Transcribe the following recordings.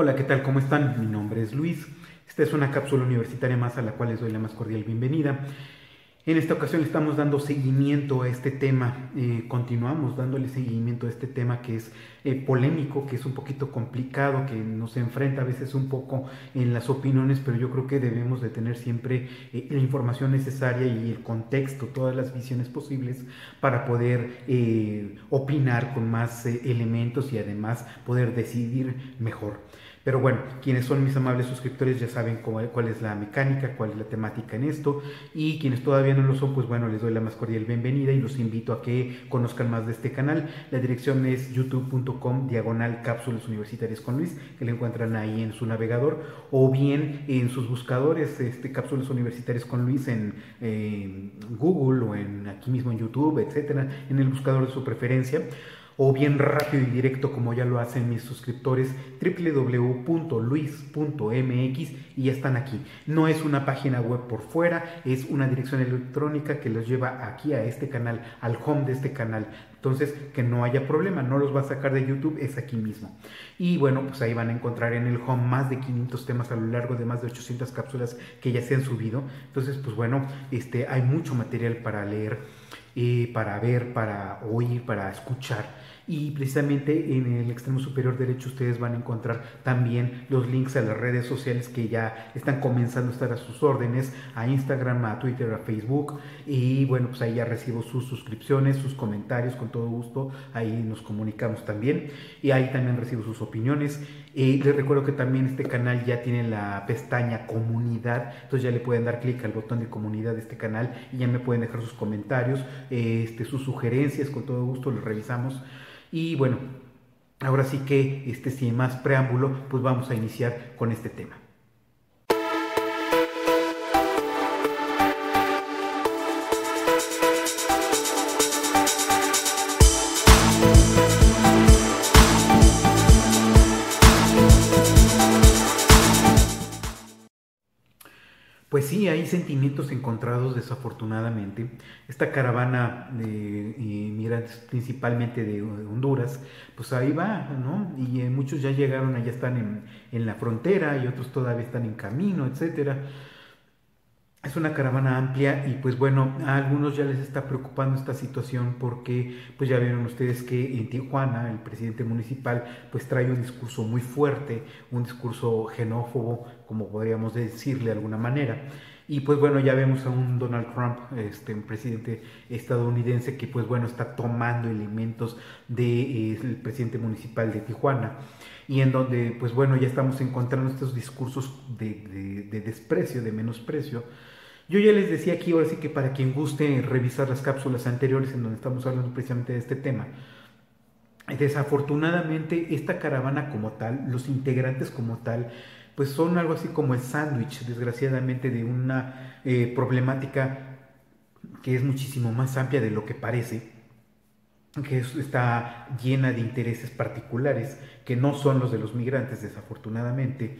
Hola, ¿qué tal? ¿Cómo están? Mi nombre es Luis. Esta es una cápsula universitaria más a la cual les doy la más cordial bienvenida. En esta ocasión le estamos dando seguimiento a este tema, continuamos dándole seguimiento a este tema que es polémico, que es un poquito complicado, que nos enfrenta a veces un poco en las opiniones, pero yo creo que debemos de tener siempre la información necesaria y el contexto, todas las visiones posibles para poder opinar con más elementos y además poder decidir mejor. Pero bueno, quienes son mis amables suscriptores ya saben cuál es la mecánica, cuál es la temática en esto, y quienes todavía no lo son, pues bueno, les doy la más cordial bienvenida y los invito a que conozcan más de este canal. La dirección es youtube.com/cápsulas universitarias con Luis, que le encuentran ahí en su navegador, o bien en sus buscadores, cápsulas universitarias con Luis en Google o en aquí mismo en YouTube, etcétera, en el buscador de su preferencia. O bien rápido y directo, como ya lo hacen mis suscriptores, www.luis.mx, y ya están aquí. No es una página web por fuera, es una dirección electrónica que los lleva aquí a este canal, al home de este canal. Entonces, que no haya problema, no los va a sacar de YouTube, es aquí mismo. Y bueno, pues ahí van a encontrar en el home más de 500 temas a lo largo de más de 800 cápsulas que ya se han subido. Entonces, pues bueno, hay mucho material para leer, para ver, para oír, para escuchar. Y precisamente en el extremo superior derecho ustedes van a encontrar también los links a las redes sociales que ya están comenzando a estar a sus órdenes, a Instagram, a Twitter, a Facebook, y bueno, pues ahí ya recibo sus suscripciones, sus comentarios con todo gusto, ahí nos comunicamos también, y ahí también recibo sus opiniones. Les recuerdo que también este canal ya tiene la pestaña comunidad, entonces ya le pueden dar clic al botón de comunidad de este canal y ya me pueden dejar sus comentarios, sus sugerencias, con todo gusto los revisamos. Y bueno, ahora sí que sin más preámbulo, pues vamos a iniciar con este tema. Pues sí, hay sentimientos encontrados, desafortunadamente. Esta caravana de migrantes, principalmente de Honduras, pues ahí va, ¿no? Y muchos ya llegaron, allá están en la frontera, y otros todavía están en camino, etcétera. Es una caravana amplia y pues bueno, a algunos ya les está preocupando esta situación porque pues ya vieron ustedes que en Tijuana el presidente municipal pues trae un discurso muy fuerte, un discurso xenófobo, como podríamos decirle de alguna manera. Y pues bueno, ya vemos a un Donald Trump, un presidente estadounidense que pues bueno está tomando elementos del presidente municipal de Tijuana, y en donde pues bueno ya estamos encontrando estos discursos de desprecio, de menosprecio. Yo ya les decía aquí, ahora sí que para quien guste revisar las cápsulas anteriores en donde estamos hablando precisamente de este tema. Desafortunadamente esta caravana como tal, los integrantes como tal, pues son algo así como el sándwich, desgraciadamente, de una problemática que es muchísimo más amplia de lo que parece, que está llena de intereses particulares que no son los de los migrantes, desafortunadamente,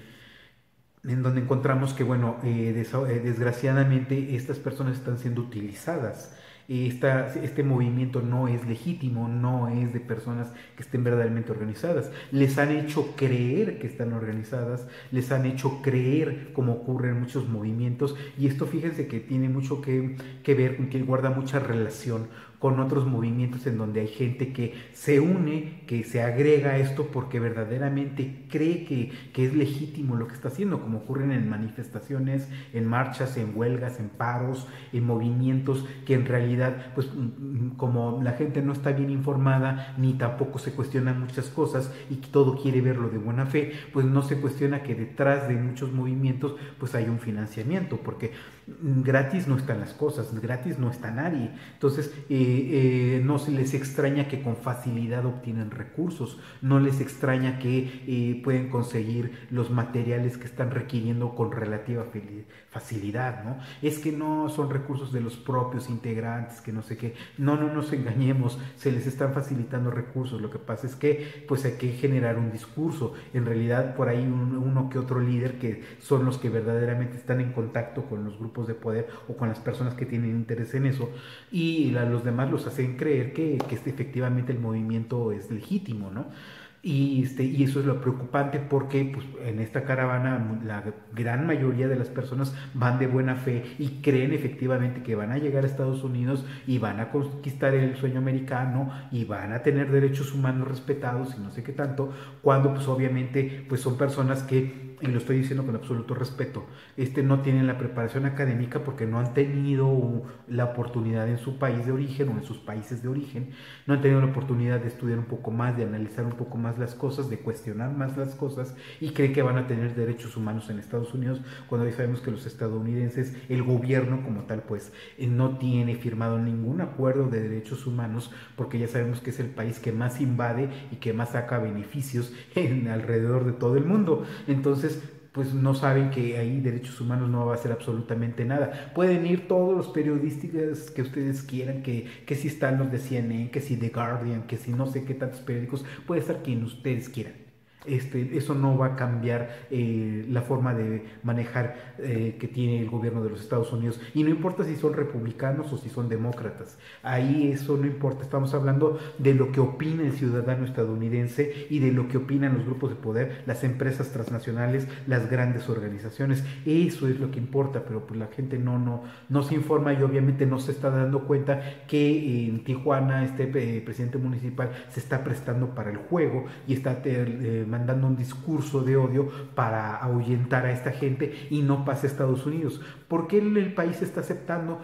en donde encontramos que, bueno, desgraciadamente estas personas están siendo utilizadas. Este movimiento no es legítimo, no es de personas que estén verdaderamente organizadas. Les han hecho creer que están organizadas, les han hecho creer, como ocurre en muchos movimientos, y esto fíjense que tiene mucho que ver, que guarda mucha relación con otros movimientos en donde hay gente que se une, que se agrega a esto porque verdaderamente cree que es legítimo lo que está haciendo, como ocurren en manifestaciones, en marchas, en huelgas, en paros, en movimientos que en realidad, pues como la gente no está bien informada ni tampoco se cuestionan muchas cosas y todo quiere verlo de buena fe, pues no se cuestiona que detrás de muchos movimientos pues hay un financiamiento, porque gratis no están las cosas, gratis no está nadie. Entonces, no se les extraña que con facilidad obtienen recursos, no les extraña que pueden conseguir los materiales que están requiriendo con relativa facilidad, ¿no? Es que no son recursos de los propios integrantes, que no sé qué. No nos engañemos, se les están facilitando recursos. Lo que pasa es que pues hay que generar un discurso. En realidad por ahí uno que otro líder que son los que verdaderamente están en contacto con los grupos de poder o con las personas que tienen interés en eso, y los demás los hacen creer que efectivamente el movimiento es legítimo, ¿no? Y eso es lo preocupante, porque pues, en esta caravana la gran mayoría de las personas van de buena fe y creen efectivamente que van a llegar a Estados Unidos y van a conquistar el sueño americano y van a tener derechos humanos respetados y no sé qué tanto, cuando pues obviamente pues, son personas que, y lo estoy diciendo con absoluto respeto, no tienen la preparación académica porque no han tenido la oportunidad en su país de origen o en sus países de origen, no han tenido la oportunidad de estudiar un poco más, de analizar un poco más las cosas, de cuestionar más las cosas, y creen que van a tener derechos humanos en Estados Unidos, cuando hoy sabemos que los estadounidenses, el gobierno como tal, pues no tiene firmado ningún acuerdo de derechos humanos, porque ya sabemos que es el país que más invade y que más saca beneficios alrededor de todo el mundo. Entonces pues no saben que ahí derechos humanos no va a ser absolutamente nada. Pueden ir todos los periodistas que ustedes quieran, que si están los de CNN, que si The Guardian, que si no sé qué tantos periódicos, puede estar quien ustedes quieran. Eso no va a cambiar la forma de manejar que tiene el gobierno de los Estados Unidos, y no importa si son republicanos o si son demócratas, ahí eso no importa. Estamos hablando de lo que opina el ciudadano estadounidense y de lo que opinan los grupos de poder, las empresas transnacionales, las grandes organizaciones. Eso es lo que importa, pero pues la gente no se informa, y obviamente no se está dando cuenta que en Tijuana presidente municipal se está prestando para el juego y está mandando un discurso de odio para ahuyentar a esta gente y no pasa a Estados Unidos. ¿Por qué el país está aceptando?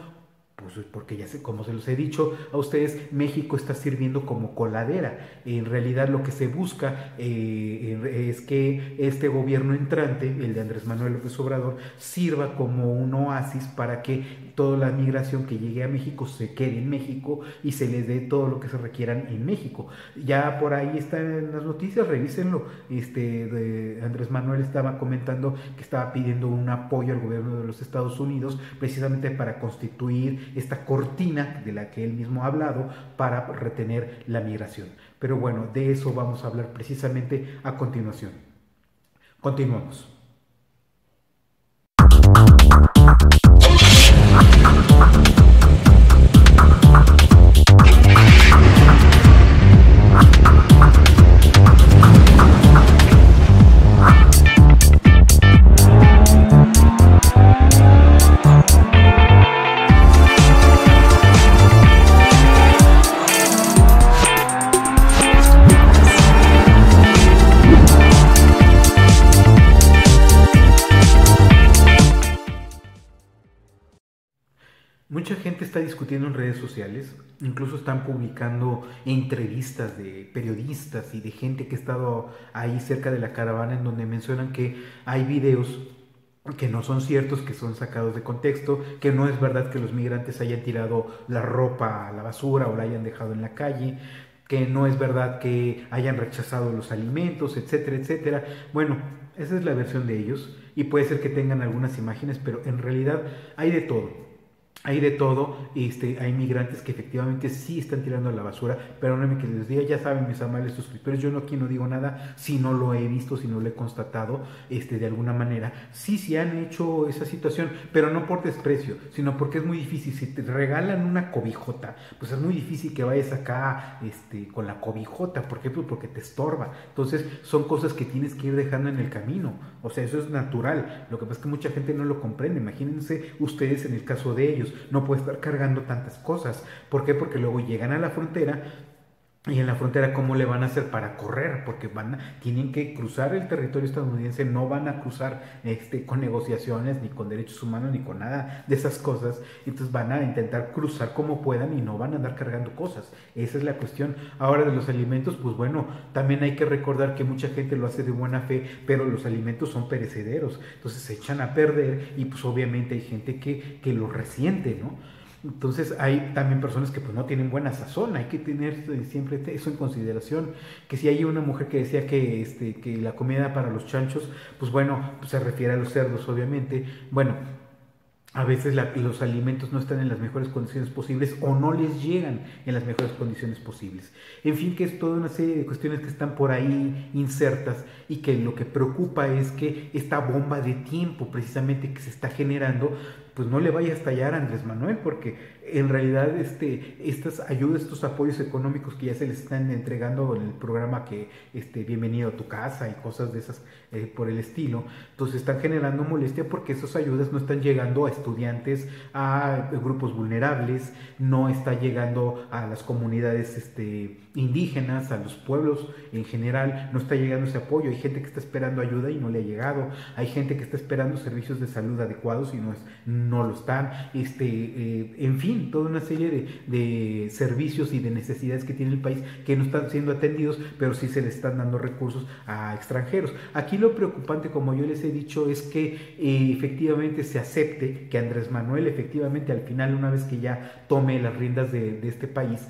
Pues porque ya sé, como se los he dicho a ustedes, México está sirviendo como coladera. En realidad lo que se busca es que este gobierno entrante, el de Andrés Manuel López Obrador, sirva como un oasis para que toda la migración que llegue a México se quede en México y se les dé todo lo que se requieran en México. Ya por ahí están las noticias, revísenlo. Andrés Manuel estaba comentando que estaba pidiendo un apoyo al gobierno de los Estados Unidos precisamente para constituir esta cortina de la que él mismo ha hablado para retener la migración. Pero bueno, de eso vamos a hablar precisamente a continuación. Continuamos. Mucha gente está discutiendo en redes sociales, incluso están publicando entrevistas de periodistas y de gente que ha estado ahí cerca de la caravana, en donde mencionan que hay videos que no son ciertos, que son sacados de contexto, que no es verdad que los migrantes hayan tirado la ropa a la basura o la hayan dejado en la calle, que no es verdad que hayan rechazado los alimentos, etcétera, etcétera. Bueno, esa es la versión de ellos, y puede ser que tengan algunas imágenes, pero en realidad hay de todo. Hay de todo. Hay migrantes que efectivamente sí están tirando la basura, pero no me que les diga, ya saben mis amables suscriptores, yo aquí no digo nada si no lo he visto, si no lo he constatado de alguna manera. Sí han hecho esa situación, pero no por desprecio, sino porque es muy difícil. Si te regalan una cobijota, pues es muy difícil que vayas acá con la cobijota, por ejemplo, porque te estorba. Entonces son cosas que tienes que ir dejando en el camino, o sea, eso es natural. Lo que pasa es que mucha gente no lo comprende. Imagínense ustedes en el caso de ellos, no puede estar cargando tantas cosas. ¿Por qué? Porque luego llegan a la frontera, y en la frontera, ¿cómo le van a hacer para correr? Porque tienen que cruzar el territorio estadounidense, no van a cruzar con negociaciones, ni con derechos humanos, ni con nada de esas cosas. Entonces van a intentar cruzar como puedan y no van a andar cargando cosas. Esa es la cuestión. Ahora, de los alimentos, pues bueno, también hay que recordar que mucha gente lo hace de buena fe, pero los alimentos son perecederos, entonces se echan a perder, y pues obviamente hay gente que lo resiente, ¿no? Entonces hay también personas que pues no tienen buena sazón. Hay que tener siempre eso en consideración. Que si hay una mujer que decía que la comida para los chanchos, pues bueno, pues se refiere a los cerdos, obviamente. Bueno, a veces los alimentos no están en las mejores condiciones posibles, o no les llegan en las mejores condiciones posibles. En fin, que es toda una serie de cuestiones que están por ahí insertas, y que lo que preocupa es que esta bomba de tiempo precisamente que se está generando, pues no le vaya a estallar a Andrés Manuel, porque en realidad estas ayudas, estos apoyos económicos que ya se les están entregando en el programa que Bienvenido a tu Casa y cosas de esas por el estilo, entonces están generando molestia porque esas ayudas no están llegando a estudiantes, a grupos vulnerables, no está llegando a las comunidades indígenas, a los pueblos en general, no está llegando ese apoyo. Hay gente que está esperando ayuda y no le ha llegado, hay gente que está esperando servicios de salud adecuados y no lo están, en fin, toda una serie de servicios y de necesidades que tiene el país que no están siendo atendidos, pero sí se le están dando recursos a extranjeros. Aquí lo preocupante, como yo les he dicho, es que efectivamente se acepte que Andrés Manuel efectivamente al final, una vez que ya tome las riendas de este país,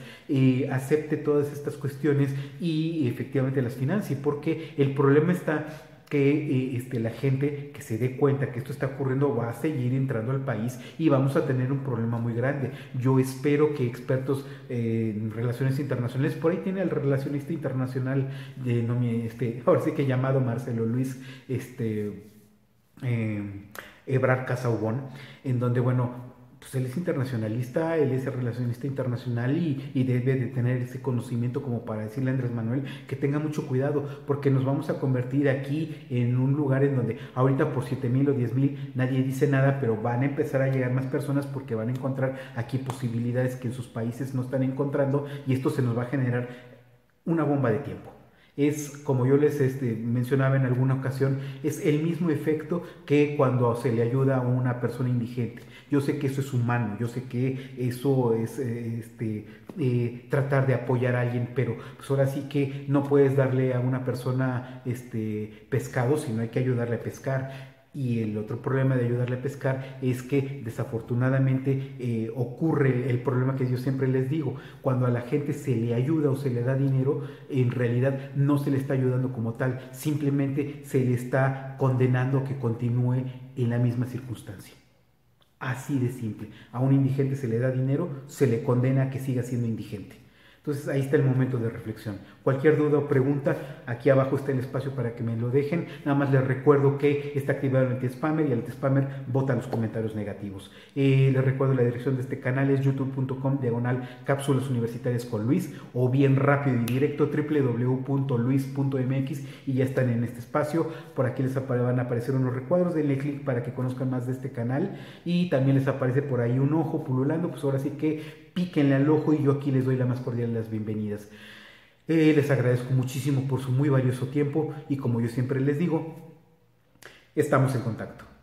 acepte todas estas cuestiones y efectivamente las financie, porque el problema está que la gente que se dé cuenta que esto está ocurriendo va a seguir entrando al país y vamos a tener un problema muy grande. Yo espero que expertos en relaciones internacionales, por ahí tiene al relacionista internacional de ahora sí que llamado Marcelo Luis Ebrard Casaubón, en donde, bueno, pues él es internacionalista, él es relacionista internacional y debe de tener ese conocimiento como para decirle a Andrés Manuel que tenga mucho cuidado, porque nos vamos a convertir aquí en un lugar en donde ahorita por 7,000 o 10,000 nadie dice nada, pero van a empezar a llegar más personas porque van a encontrar aquí posibilidades que en sus países no están encontrando, y esto se nos va a generar una bomba de tiempo. Es, como yo les mencionaba en alguna ocasión, es el mismo efecto que cuando se le ayuda a una persona indigente. Yo sé que eso es humano, yo sé que eso es tratar de apoyar a alguien, pero pues ahora sí que no puedes darle a una persona pescado, sino hay que ayudarle a pescar. Y el otro problema de ayudarle a pescar es que desafortunadamente ocurre el problema que yo siempre les digo: cuando a la gente se le ayuda o se le da dinero, en realidad no se le está ayudando como tal, simplemente se le está condenando a que continúe en la misma circunstancia. Así de simple. A un indigente se le da dinero, se le condena a que siga siendo indigente. Entonces ahí está el momento de reflexión. Cualquier duda o pregunta, aquí abajo está el espacio para que me lo dejen. Nada más les recuerdo que está activado el anti-spammer, y el anti-spammer vota los comentarios negativos. Les recuerdo la dirección de este canal es youtube.com/cápsulas universitarias con Luis, o bien rápido y directo www.luis.mx, y ya están en este espacio. Por aquí les van a aparecer unos recuadros, denle clic para que conozcan más de este canal, y también les aparece por ahí un ojo pululando. Pues ahora sí que píquenle al ojo y yo aquí les doy la más cordial de las bienvenidas. Les agradezco muchísimo por su muy valioso tiempo y, como yo siempre les digo, estamos en contacto.